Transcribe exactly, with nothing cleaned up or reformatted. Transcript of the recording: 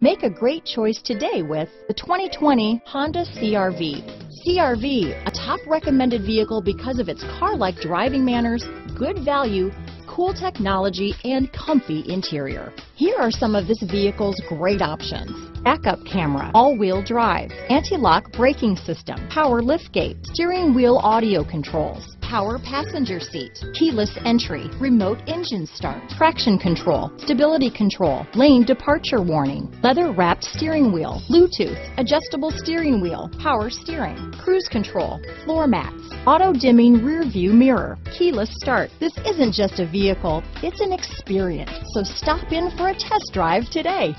Make a great choice today with the twenty twenty Honda C R V. C R V, a top recommended vehicle because of its car-like driving manners, good value, cool technology, and comfy interior. Here are some of this vehicle's great options: backup camera, all-wheel drive, anti-lock braking system, power liftgate, steering wheel audio controls, power passenger seat, keyless entry, remote engine start, traction control, stability control, lane departure warning, leather-wrapped steering wheel, Bluetooth, adjustable steering wheel, power steering, cruise control, floor mats, auto-dimming rear-view mirror, keyless start. This isn't just a vehicle, it's an experience, so stop in for a test drive today.